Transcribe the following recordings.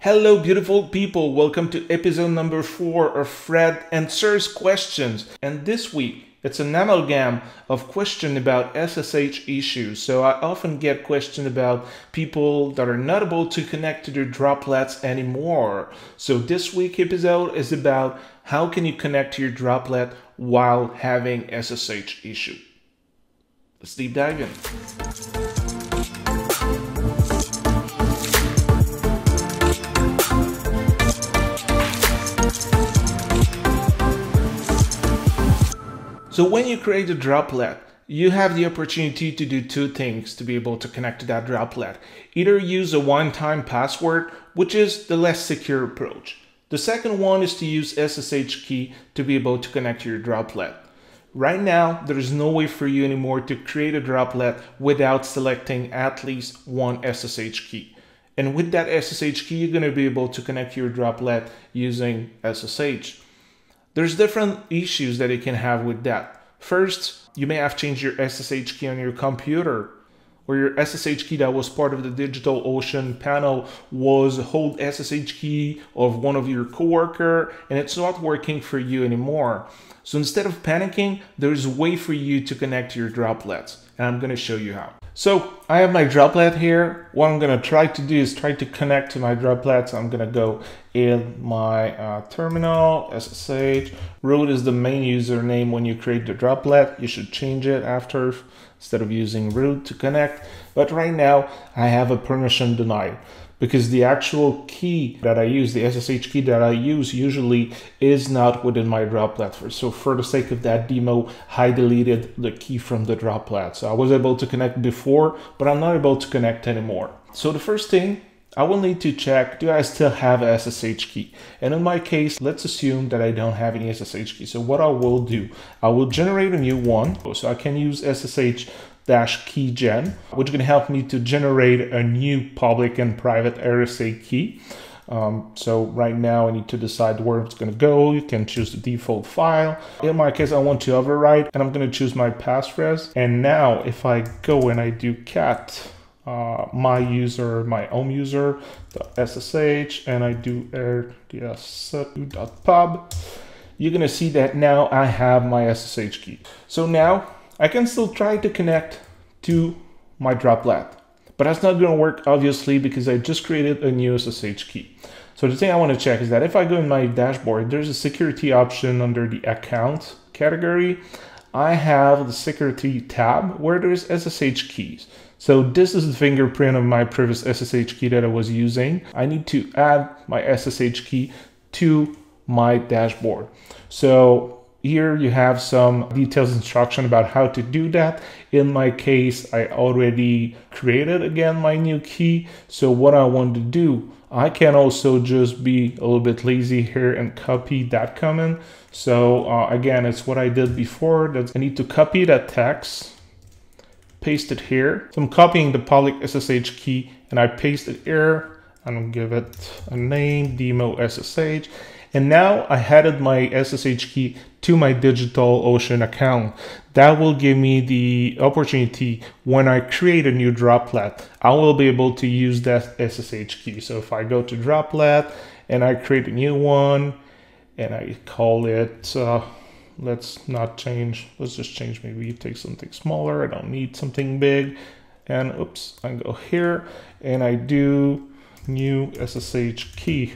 Hello, beautiful people. Welcome to episode number 4 of Fred Answers Questions. And this week, it's an amalgam of questions about SSH issues. So I often get questions about people that are not able to connect to their droplets anymore. So this week's episode is about how can you connect to your droplet while having SSH issue. Let's deep dive in. So when you create a droplet, you have the opportunity to do two things to be able to connect to that droplet. Either use a one-time password, which is the less secure approach. The second one is to use SSH key to be able to connect to your droplet. Right now, there is no way for you anymore to create a droplet without selecting at least one SSH key. And with that SSH key, you're going to be able to connect to your droplet using SSH. There's different issues that you can have with that. First, you may have changed your SSH key on your computer, or your SSH key that was part of the DigitalOcean panel was an old SSH key of one of your coworker, and it's not working for you anymore. So instead of panicking, there's a way for you to connect to your droplets, and I'm going to show you how. So I have my droplet here. What I'm going to try to do is try to connect to my droplets. I'm going to go in my terminal, SSH. Root is the main username when you create the droplet. You should change it after instead of using root to connect. But right now I have a permission denied because the actual key that I use, the SSH key that I use usually is not within my droplet. So for the sake of that demo, I deleted the key from the droplet. So I was able to connect before, but I'm not able to connect anymore. So the first thing I will need to check, do I still have a SSH key? And in my case, let's assume that I don't have any SSH key. So what I will do, I will generate a new one. So I can use SSH-keygen, which can help me to generate a new public and private RSA key. So right now I need to decide where it's going to go. You can choose the default file. In my case, I want to overwrite and I'm going to choose my passphrase. And now if I go and I do cat my home user, .ssh, and I do rds2.pub, you're going to see that now I have my SSH key. So now I can still try to connect to my droplet, but that's not going to work obviously because I just created a new SSH key. So the thing I want to check is that if I go in my dashboard, there's a security option under the account category. I have the security tab where there's SSH keys. So this is the fingerprint of my previous SSH key that I was using. I need to add my SSH key to my dashboard. So here you have some detailed instruction about how to do that. In my case, I already created again my new key. So what I want to do, I can also just be a little bit lazy here and copy that comment. So again, it's what I did before. That's, I need to copy that text, paste it here. So I'm copying the public SSH key and I paste it here. I'm gonna give it a name, demo SSH. And now I added my SSH key to my DigitalOcean account. That will give me the opportunity when I create a new droplet, I will be able to use that SSH key. So if I go to droplet and I create a new one and I call it, let's just change, maybe take something smaller, I don't need something big. And oops, I go here and I do new SSH key.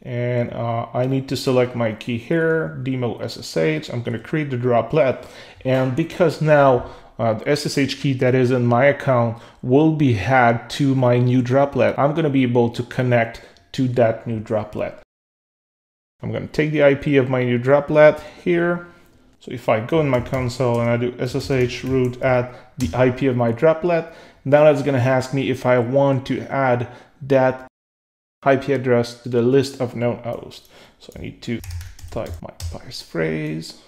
And I need to select my key here, demo SSH. I'm going to create the droplet. And because now the SSH key that is in my account will be added to my new droplet, I'm going to be able to connect to that new droplet. I'm going to take the IP of my new droplet here. So if I go in my console and I do SSH root add the IP of my droplet, now that's going to ask me if I want to add that IP address to the list of known hosts. So I need to type my passphrase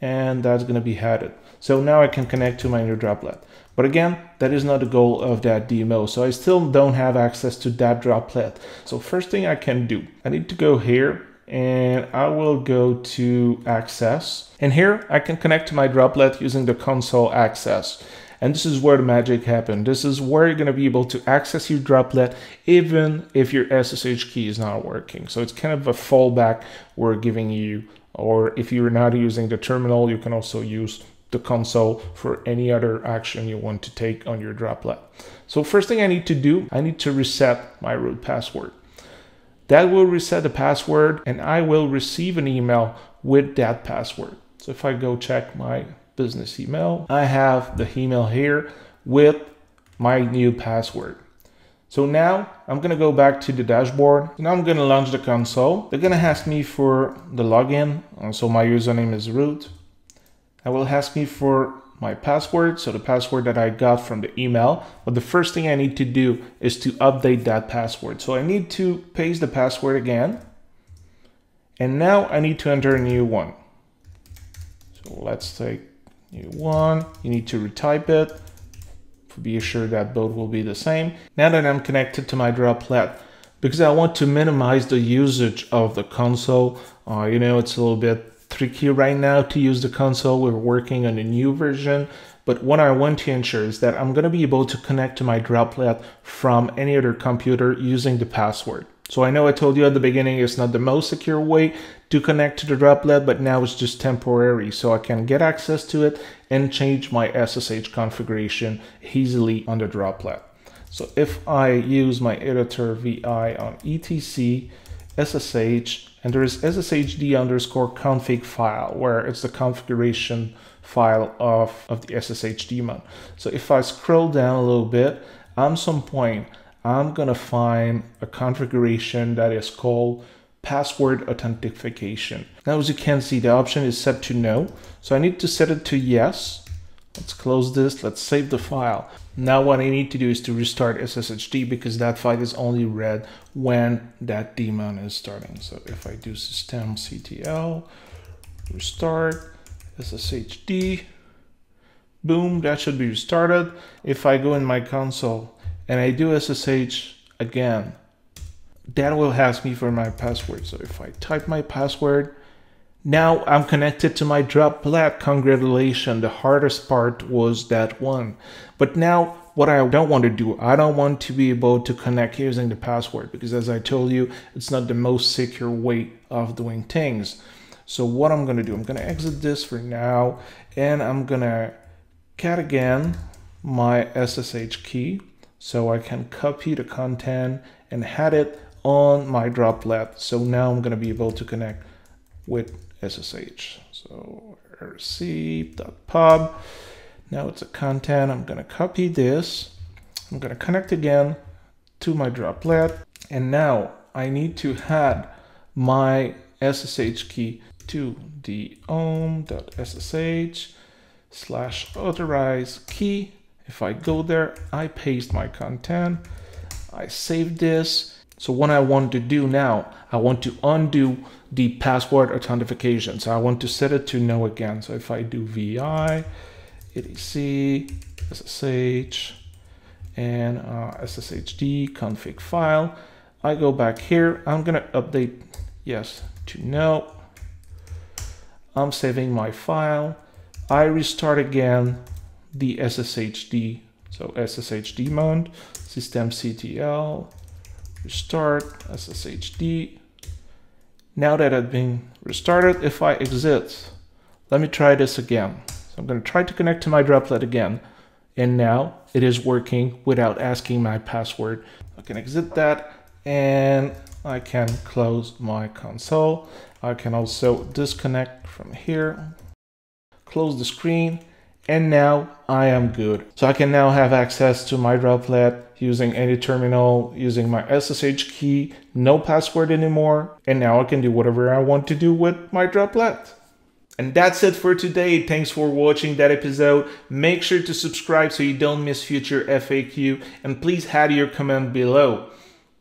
and that's going to be added. So now I can connect to my new droplet. But again, that is not the goal of that demo. So I still don't have access to that droplet. So first thing I can do, I need to go here and I will go to access. And here I can connect to my droplet using the console access. And this is where the magic happened. This is where you're going to be able to access your Droplet even if your SSH key is not working. So it's kind of a fallback we're giving you. Or if you're not using the terminal, you can also use the console for any other action you want to take on your Droplet. So first thing I need to do, I need to reset my root password. That will reset the password and I will receive an email with that password. So if I go check my business email, I have the email here with my new password. So now I'm going to go back to the dashboard and I'm going to launch the console. They're going to ask me for the login. So my username is root. I will ask me for my password. So the password that I got from the email, but the first thing I need to do is to update that password. So I need to paste the password again. And now I need to enter a new one. So let's take new one. You need to retype it. Be assured that both will be the same. Now that I'm connected to my Droplet, because I want to minimize the usage of the console, you know, it's a little bit tricky right now to use the console. We're working on a new version, but what I want to ensure is that I'm going to be able to connect to my Droplet from any other computer using the password. So I know I told you at the beginning, it's not the most secure way to connect to the Droplet, but now it's just temporary. So I can get access to it and change my SSH configuration easily on the Droplet. So if I use my editor vi on etc, ssh, and there is sshd underscore config file, where it's the configuration file of the SSH daemon. So if I scroll down a little bit, on some point, I'm going to find a configuration that is called password authentication. Now, as you can see, the option is set to no. So I need to set it to yes. Let's close this. Let's save the file. Now what I need to do is to restart SSHD because that file is only read when that daemon is starting. So if I do systemctl, restart, SSHD, boom, that should be restarted. If I go in my console, and I do SSH again, that will ask me for my password. So if I type my password, now I'm connected to my Droplet. Congratulations, the hardest part was that one. But now what I don't want to do, I don't want to be able to connect using the password because as I told you, it's not the most secure way of doing things. So what I'm gonna do, I'm gonna exit this for now and I'm gonna cat again my SSH key. So I can copy the content and add it on my Droplet. So now I'm going to be able to connect with SSH. So rc.pub. Now it's a content. I'm going to copy this. I'm going to connect again to my Droplet. And now I need to add my SSH key to the om.ssh/authorize key. If I go there, I paste my content, I save this. So what I want to do now, I want to undo the password authentication. So I want to set it to no again. So if I do vi, etc, ssh, and sshd config file, I go back here, I'm gonna update yes to no. I'm saving my file. I restart again the SSHD, so SSHD mount, systemctl, restart, SSHD. Now that I've been restarted, if I exit, let me try this again. So I'm going to try to connect to my Droplet again. And now it is working without asking my password. I can exit that and I can close my console. I can also disconnect from here, close the screen. And now I am good. So I can now have access to my Droplet using any terminal, using my SSH key, no password anymore. And now I can do whatever I want to do with my Droplet. And that's it for today. Thanks for watching that episode. Make sure to subscribe so you don't miss future FAQ. And please add your comment below.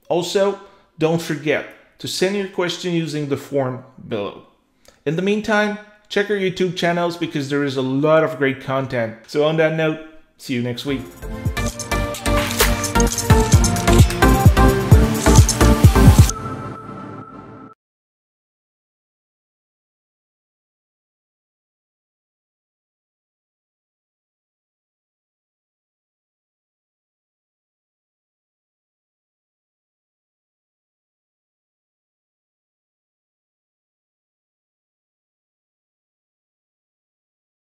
Also, don't forget to send your question using the form below. In the meantime, check our YouTube channels because there is a lot of great content. So on that note, see you next week.